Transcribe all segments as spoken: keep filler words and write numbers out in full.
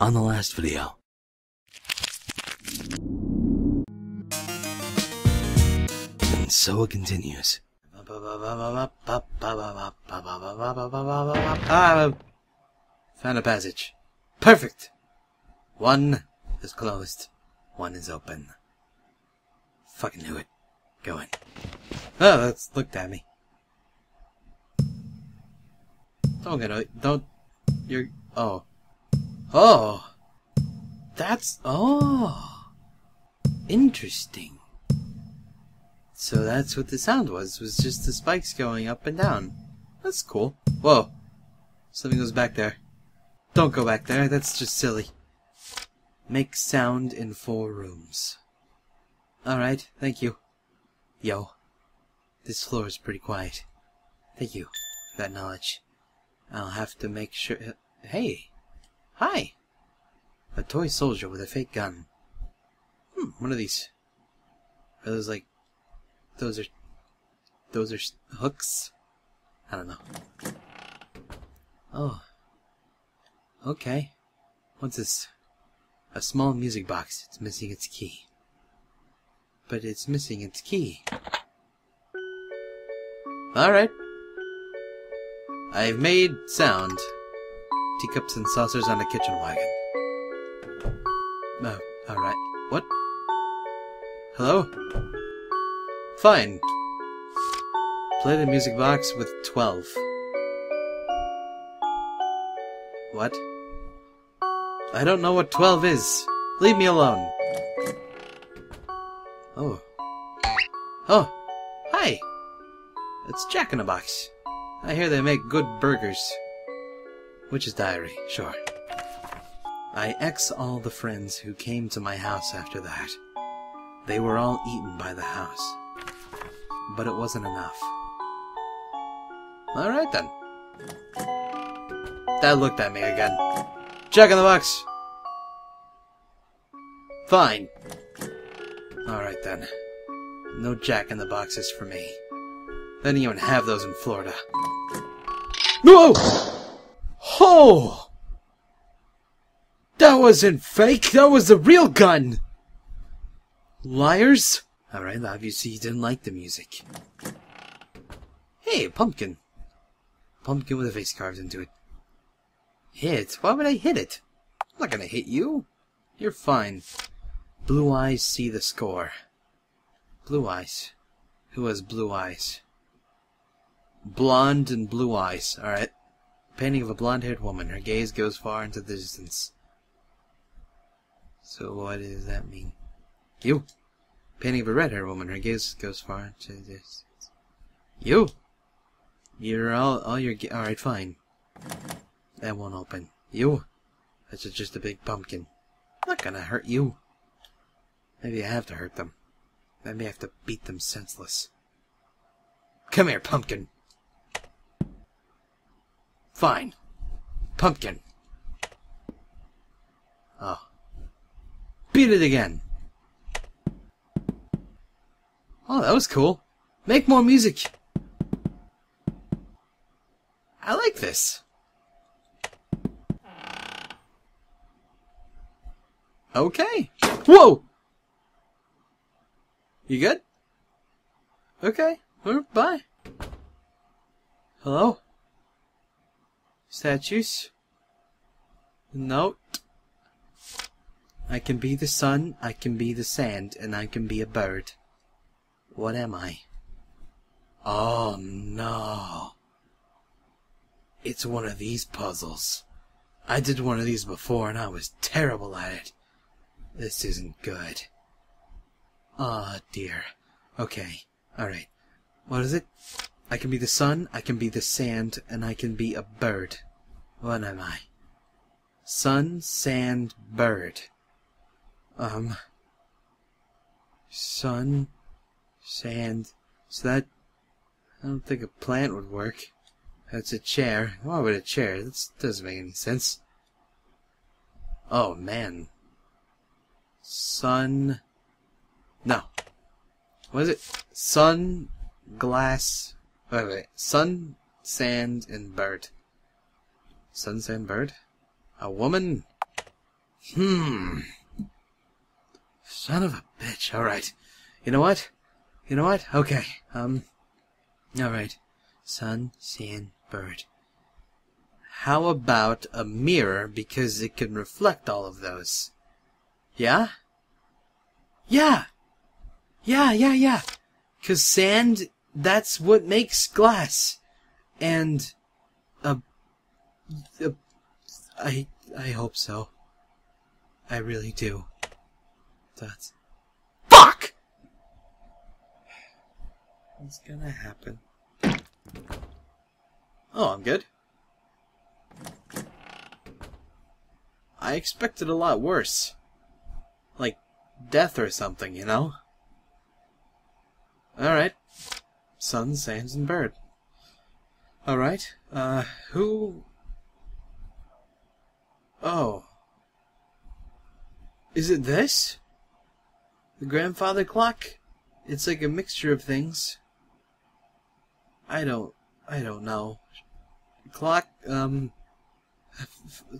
on the last video. And so it continues. Found a passage. Perfect! One is closed. One is open. Fucking knew it. Go in. Oh, that's looked at me. Don't get out. Don't. You're. Oh. Oh. That's. Oh. Interesting. So that's what the sound was. Was just the spikes going up and down. That's cool. Whoa. Something goes back there. Don't go back there. That's just silly. Make sound in four rooms. Alright, thank you. Yo. This floor is pretty quiet. Thank you for that knowledge. I'll have to make sure... Hey! Hi! A toy soldier with a fake gun. Hmm, one of these. Are those like... Those are... Those are hooks? I don't know. Oh. Okay. What's this? A small music box. It's missing its key. But it's missing its key. Alright. I've made sound. Teacups and saucers on a kitchen wagon. Oh, alright. What? Hello? Fine. Play the music box with twelve. What? I don't know what twelve is. Leave me alone. Oh. Oh. Hi. It's Jack in a Box. I hear they make good burgers. Witch's Diary, sure. I X all the friends who came to my house after that. They were all eaten by the house. But it wasn't enough. Alright then. That looked at me again. Jack in the Box! Fine. Alright then. No Jack in the Boxes for me. They didn't even have those in Florida. No! Oh! That wasn't fake! That was the real gun! Liars? Alright, obviously you didn't like the music. Hey, pumpkin. Pumpkin with a face carved into it. Hit? Why would I hit it? I'm not gonna hit you. You're fine. Blue Eyes see the score. Blue Eyes. Who has blue eyes? Blonde and blue eyes. Alright. Painting of a blonde-haired woman. Her gaze goes far into the distance. So what does that mean? You. Painting of a red-haired woman. Her gaze goes far into the distance. You. You're all... all your... Alright, fine. That won't open. You. That's just a big pumpkin. I'm not gonna hurt you. Maybe I have to hurt them. I may have to beat them senseless. Come here, pumpkin. Fine. Pumpkin. Oh. Beat it again. Oh, that was cool. Make more music. I like this. Okay. Whoa! You good? Okay. Bye. Hello? Statues? Note. I can be the sun, I can be the sand, and I can be a bird. What am I? Oh no. It's one of these puzzles. I did one of these before and I was terrible at it. This isn't good. Ah, dear. Okay. Alright. What is it? I can be the sun, I can be the sand, and I can be a bird. What am I? Sun, sand, bird. Um. Sun, sand. So that... I don't think a plant would work. That's a chair. Why would a chair? That doesn't make any sense. Oh, man. Sun... No. What is it? Sun, glass... Wait, wait. Sun, sand, and bird. Sun, sand, bird? A woman? Hmm. Son of a bitch. All right. You know what? You know what? Okay. Um. All right. Sun, sand, bird. How about a mirror, because it can reflect all of those? Yeah? Yeah! Yeah, yeah, yeah! 'Cause sand, that's what makes glass. And... Uh, uh, I, I hope so. I really do. That's... Fuck! What's gonna happen? Oh, I'm good. I expected a lot worse. Like, death or something, you know? Alright. Sun, sands, and bird. Alright. Uh, who... Oh. Is it this? The grandfather clock? It's like a mixture of things. I don't... I don't know. Clock, um...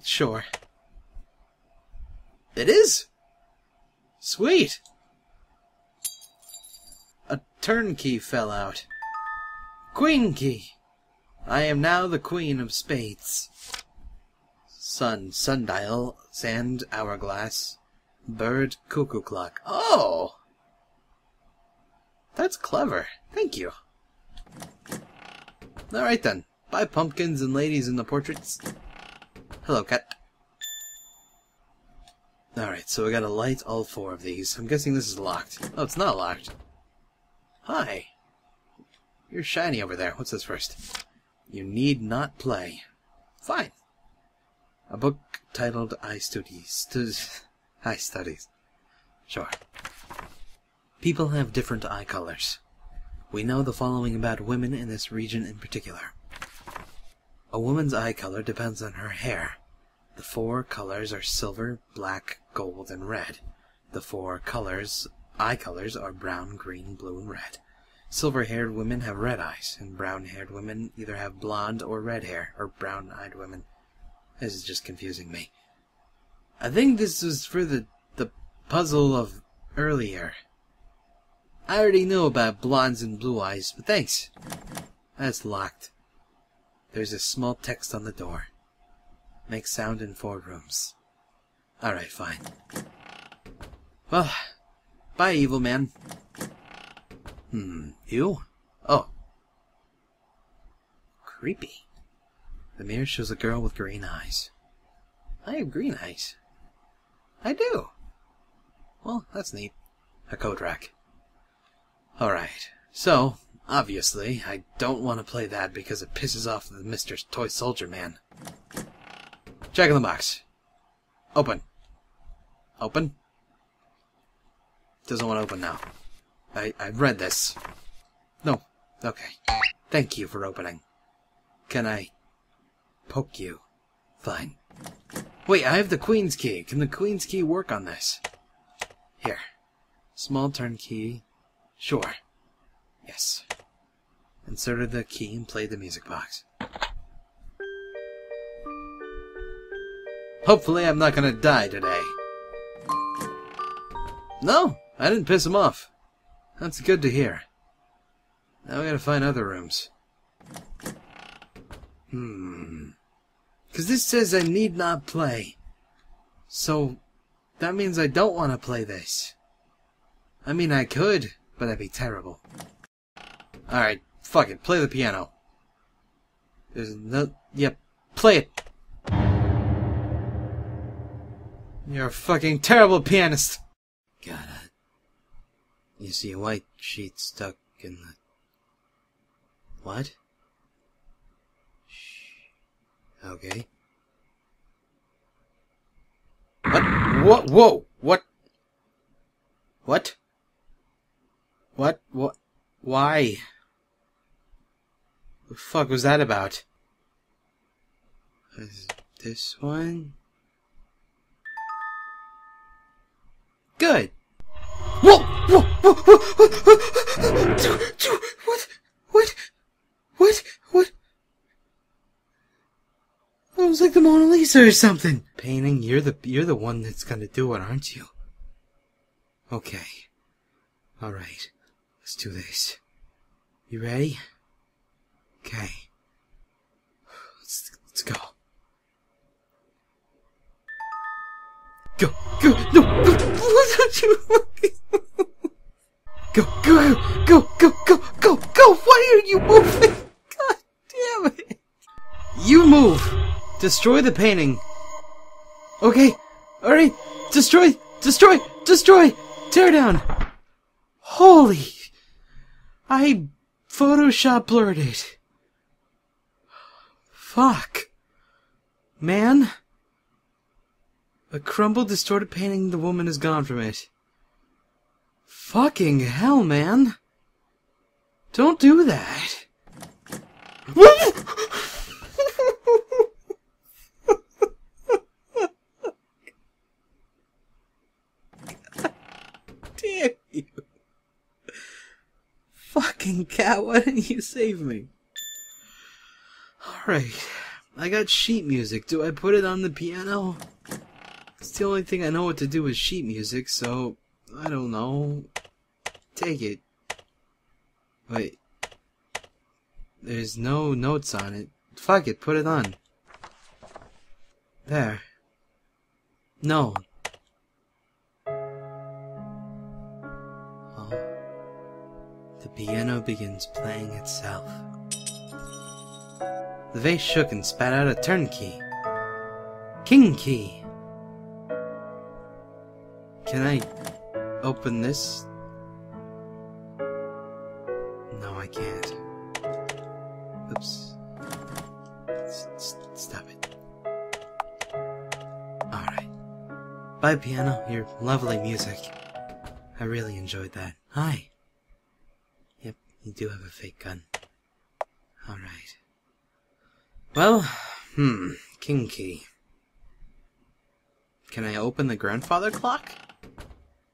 sure. It is? Sweet! A turnkey fell out. Queen key! I am now the queen of spades. Sun, sundial, sand, hourglass, bird, cuckoo clock. Oh! That's clever. Thank you. Alright then. Bye, pumpkins and ladies in the portraits. Hello, cat. Alright, so we gotta light all four of these. I'm guessing this is locked. Oh, it's not locked. Hi. You're shiny over there. What's this first? You need not play. Fine. A book titled I Studies. I Studies. Sure. People have different eye colors. We know the following about women in this region in particular. A woman's eye color depends on her hair. The four colors are silver, black, gold, and red. The four colors, eye colors, are brown, green, blue, and red. Silver-haired women have red eyes, and brown-haired women either have blonde or red hair, or brown-eyed women. This is just confusing me. I think this was for the, the puzzle of earlier. I already know about blondes and blue eyes, but thanks. That's locked. There's a small text on the door. Make sound in four rooms. Alright, fine. Well, bye, evil man. Hmm, you? Oh. Creepy. The mirror shows a girl with green eyes. I have green eyes. I do. Well, that's neat. A code rack. Alright, so, obviously, I don't want to play that because it pisses off the Mister Toy Soldier Man. Jack in the box. Open. Open? Doesn't want to open now. I, I read this. No. Okay. Thank you for opening. Can I poke you? Fine. Wait, I have the Queen's key. Can the Queen's key work on this? Here. Small turnkey. Sure. Yes. Inserted the key and played the music box. Hopefully I'm not gonna die today. No, I didn't piss him off. That's good to hear. Now we gotta find other rooms. Hmm. 'Cause this says I need not play. So, that means I don't want to play this. I mean, I could, but that'd be terrible. Alright, fuck it, play the piano. There's no... Yep, play it! You're a fucking terrible pianist! Got it. You see a white sheet stuck in the... What? Shh. Okay. What? Whoa! Whoa! What? What? What? What? Why? The fuck was that about? Is this one? Good. Whoa! Whoa! Whoa! Whoa! What? What? What? What? It was like the Mona Lisa. laser or something. Painting, you're the you're the one that's gonna do it, aren't you? Okay. All right. Let's do this. You ready? Okay. Let's let's go. Go go no go don't you go go go go go go go why are you moving? God damn it! You move. Destroy the painting. Okay. All right. Destroy. Destroy. Destroy. Tear down. Holy! I Photoshop blurred it. Fuck, man. A crumbled, distorted painting, the woman is gone from it. Fucking hell, man. Don't do that. God damn you. Fucking cat, why didn't you save me? Alright. I got sheet music. Do I put it on the piano? It's the only thing I know what to do with sheet music, so I don't know. Take it. Wait. There's no notes on it. Fuck it, put it on. There. No. Oh. The piano begins playing itself. The vase shook and spat out a turnkey. King key. Can I open this? No, I can't. Oops. Stop it. Alright. Bye, piano. Your lovely music. I really enjoyed that. Hi. Yep, you do have a fake gun. Alright. Well, hmm. King key. Can I open the grandfather clock?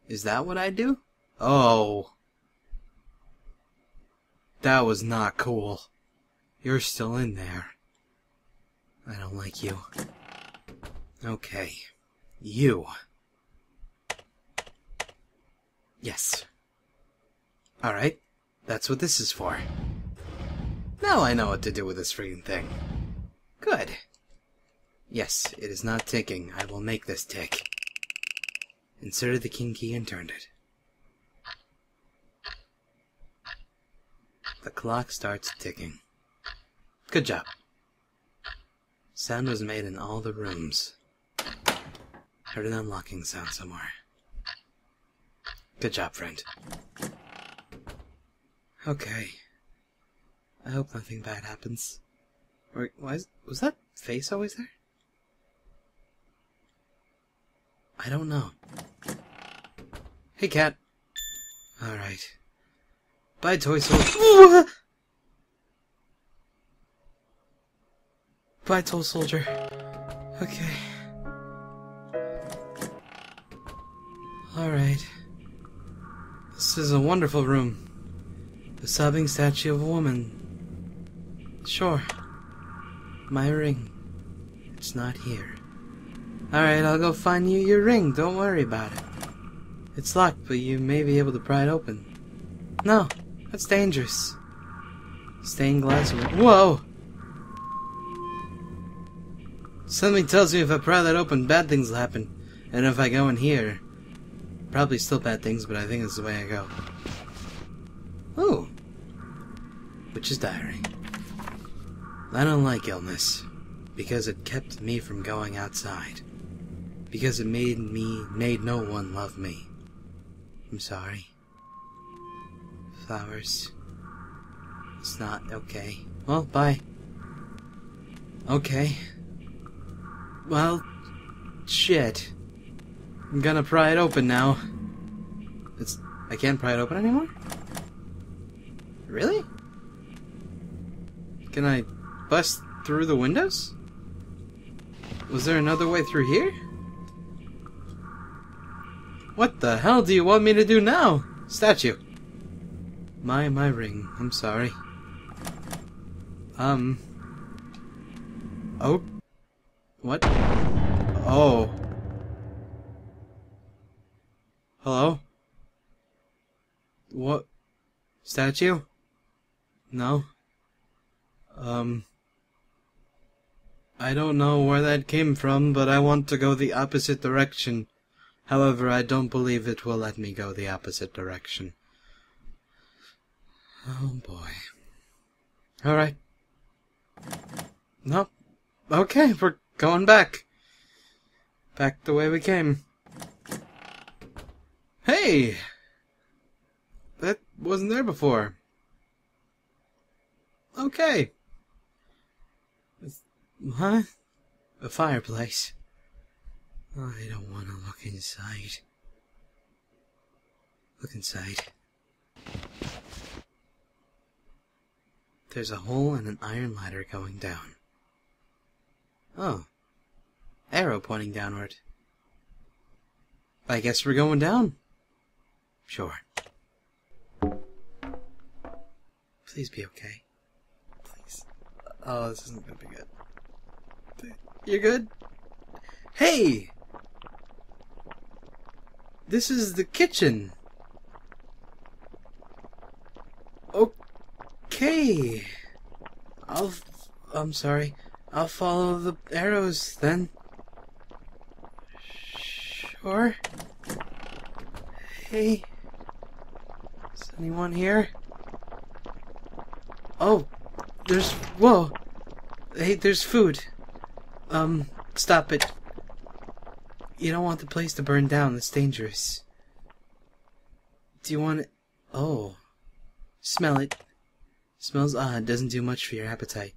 Is that what I do? Oh. That was not cool. You're still in there. I don't like you. Okay. You. Yes. Alright. That's what this is for. Now I know what to do with this freaking thing. Good. Yes, it is not ticking. I will make this tick. Inserted the king key and turned it. The clock starts ticking. Good job. Sound was made in all the rooms. Heard an unlocking sound somewhere. Good job, friend. Okay. I hope nothing bad happens. Wait, why is, was that face always there? I don't know. Hey, cat. Alright. Bye, toy soldier. Bye, toy soldier. Okay. Alright. This is a wonderful room. The sobbing statue of a woman. Sure. My ring. It's not here. Alright, I'll go find you your ring. Don't worry about it. It's locked, but you may be able to pry it open. No, that's dangerous. Stained glass. Whoa! Something tells me if I pry that open, bad things will happen. And if I go in here, probably still bad things, but I think it's the way I go. Ooh. Witch's diary. I don't like illness. Because it kept me from going outside. Because it made me, made no one love me. I'm sorry. Flowers. It's not okay. Well, bye. Okay. Well, shit. I'm gonna pry it open now. It's... I can't pry it open anymore? Really? Can I bust through the windows? Was there another way through here? What the hell do you want me to do now? Statue. My, my ring. I'm sorry. Um. Oh. What? Oh. Hello? What? Statue? No? Um... I don't know where that came from, but I want to go the opposite direction. However, I don't believe it will let me go the opposite direction. Oh boy. Alright. No. Okay, we're going back. Back the way we came. Hey! That wasn't there before. Okay. Huh? A fireplace. I don't want to look inside. Look inside. There's a hole and an iron ladder going down. Oh. Arrow pointing downward. I guess we're going down? Sure. Please be okay. Please. Oh, this isn't gonna be good. You're good? Hey! This is the kitchen! Okay! I'll... I'm sorry. I'll follow the arrows, then. Sure. Hey. Is anyone here? Oh, there's... Whoa! Hey, there's food. Um, stop it. You don't want the place to burn down. It's dangerous. Do you want it? Oh. Smell it. Smells odd. Doesn't do much for your appetite.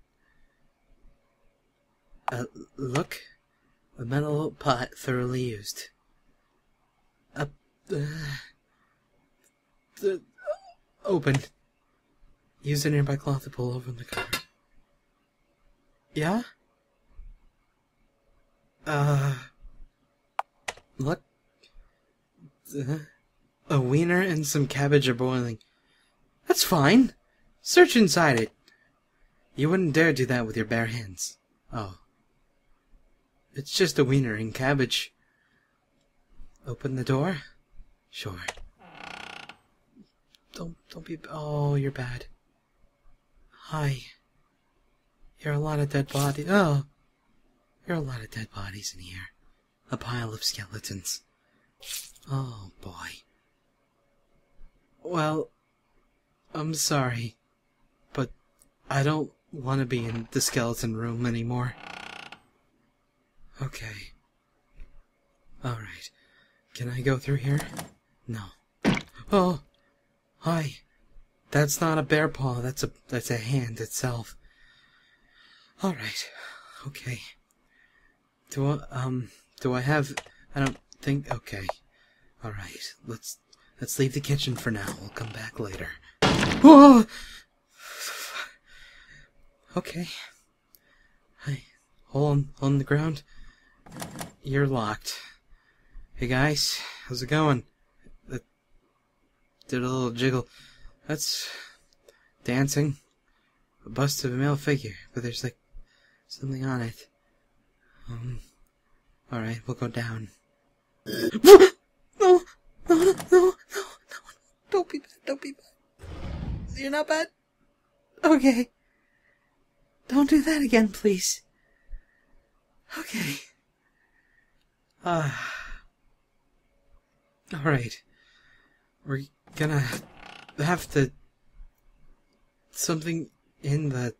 Uh, look. A metal pot thoroughly used. Up. Uh, uh, open. Use a nearby cloth to pull open the cover. Yeah? Uh. Look. Uh, a wiener and some cabbage are boiling. That's fine. Search inside it. You wouldn't dare do that with your bare hands. Oh. It's just a wiener and cabbage. Open the door? Sure. Don't, don't be... Oh, you're bad. Hi. There are a lot of dead bodies... Oh! There are a lot of dead bodies in here. A pile of skeletons. Oh, boy. Well, I'm sorry, but I don't want to be in the skeleton room anymore. Okay. Alright. Can I go through here? No. Oh! Hi! That's not a bear paw, that's a, that's a hand itself. Alright. Okay. Do I, um... Do I have... I don't think... Okay. Alright. Let's... Let's leave the kitchen for now. We'll come back later. Whoa! Okay. Hi. Hole on, hole on the ground. You're locked. Hey guys. How's it going? That did a little jiggle. That's... dancing. A bust of a male figure. But there's like... something on it. Um... Alright, we'll go down. No! No! No! No! No! Don't be bad! Don't be bad! You're not bad? Okay. Don't do that again, please. Okay. Ah. Uh, Alright. We're gonna have to... Something in the...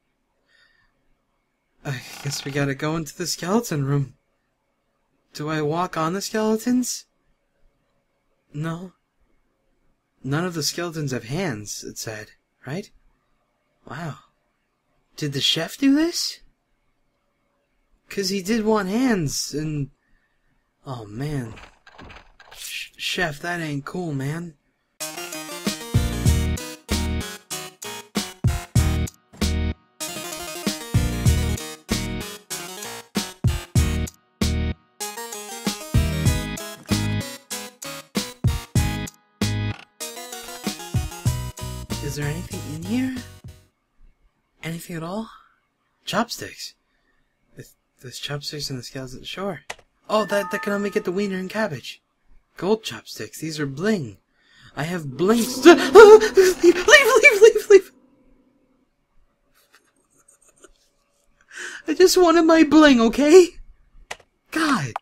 I guess we gotta go into the skeleton room. Do I walk on the skeletons? No. None of the skeletons have hands, it said, right? Wow. Did the chef do this? 'Cause he did want hands, and... Oh, man. Sh- chef, that ain't cool, man. Is there anything in here? Anything at all? Chopsticks. There's chopsticks and the scales at the shore. Oh, that, that can only get the wiener and cabbage. Gold chopsticks. These are bling. I have blinks. leave, leave, leave, leave, leave. I just wanted my bling, okay? God.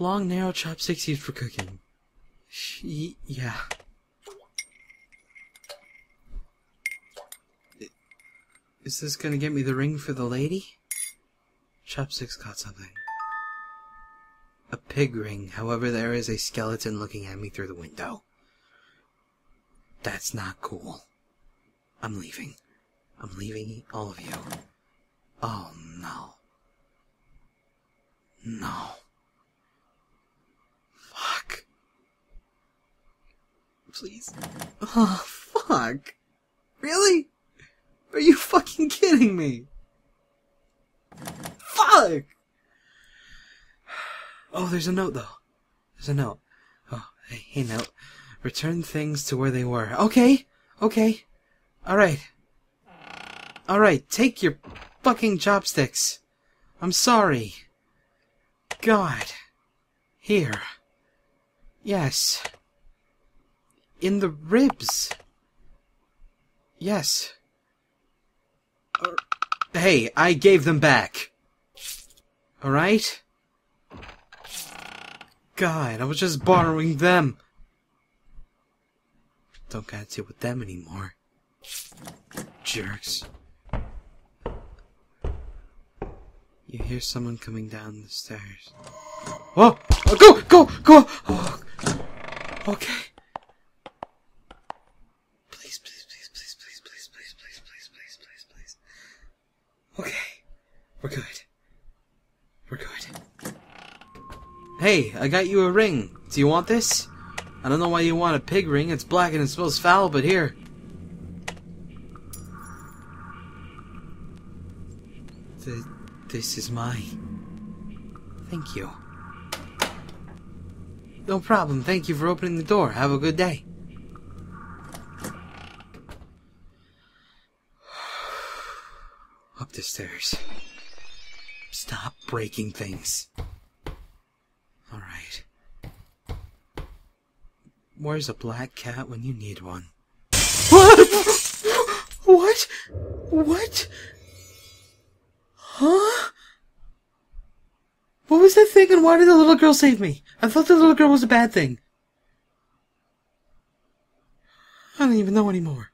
Long, narrow chopsticks used for cooking. She, yeah. Is this gonna get me the ring for the lady? Chopsticks caught something. A pig ring. However, there is a skeleton looking at me through the window. That's not cool. I'm leaving. I'm leaving all of you. Oh, no. No. Fuck. Please. Oh, fuck. Really? Are you fucking kidding me? Fuck! Oh, there's a note, though. There's a note. Oh, hey, hey, note. Return things to where they were. Okay! Okay. Alright. Alright, take your fucking chopsticks. I'm sorry. God. Here. Yes. In the ribs. Yes. Uh, hey, I gave them back. Alright? God, I was just borrowing them. Don't gotta deal with them anymore. Jerks. You hear someone coming down the stairs. Whoa! Oh, go! Go! Go! Oh, okay. Please, please, please, please, please, please, please, please, please, please, please, please. Okay. We're good. We're good. Hey, I got you a ring. Do you want this? I don't know why you want a pig ring. It's black and it smells foul, but here. Th this is mine. Thank you. No problem. Thank you for opening the door. Have a good day. Up the stairs. Stop breaking things. Alright. Where's a black cat when you need one? What? What? Huh? What was that thing and why did the little girl save me? I thought the little girl was a bad thing. I don't even know anymore.